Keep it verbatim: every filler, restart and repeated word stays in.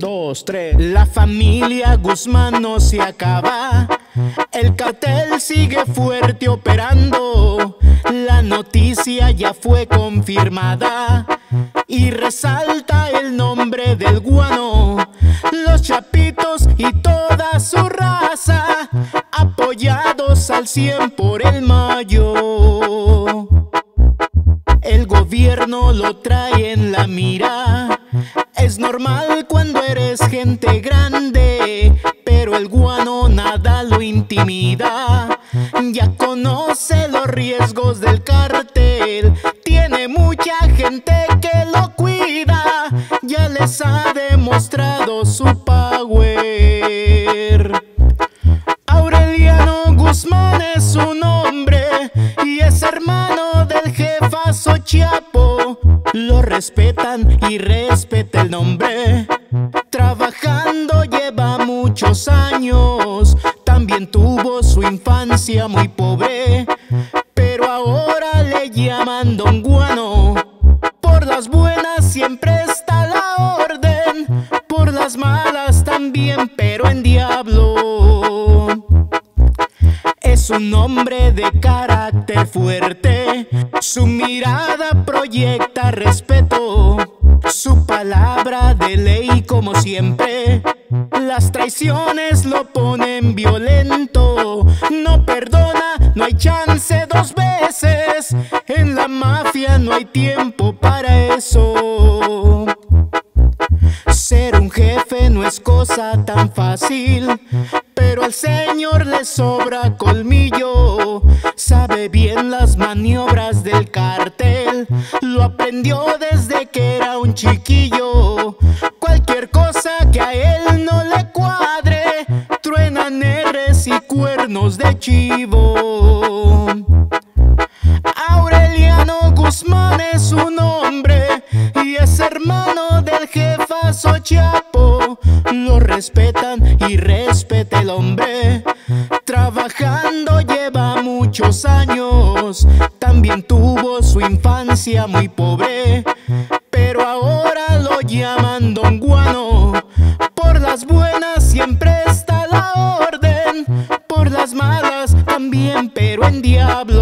dos, tres. La familia Guzmán no se acaba, el cartel sigue fuerte operando. La noticia ya fue confirmada y resalta el nombre del Guano. Los chapitos y toda su raza, apoyados al cien por el mayo. El gobierno lo trae en la mira, es normal cuando eres gente grande, pero el Guano nada lo intimida, ya conoce los riesgos del cartel, tiene mucha gente que lo cuida, ya les ha demostrado su power. Aureliano Guzmán es su nombre y es hermano del jefazo Chiapo. Lo respetan y respeta el nombre, trabajando lleva muchos años. También tuvo su infancia muy pobre, pero ahora le llaman Don Guano. Por las buenas siempre está la orden, por las malas también, pero en diablo. Es un hombre de carácter fuerte, su mirada proyecta respeto, su palabra de ley como siempre. Las traiciones lo ponen violento, no perdona, no hay chance dos veces. En la mafia no hay tiempo para eso. Ser un jefe no es cosa tan fácil, pero al señor le sobra colmillo. Sabe bien las maniobras del cartel, lo aprendió desde que era un chiquillo. Cualquier cosa que a él no le cuadre, truenan erres y cuernos de chivo. Aureliano Guzmán es su nombre y es hermano del jefazo Chiapo. Lo respetan y respeta el hombre, trabajando lleva muchos años. También tuvo su infancia muy pobre, pero ahora lo llaman Don Guano. Por las buenas siempre está la orden, por las malas también, pero en diablo.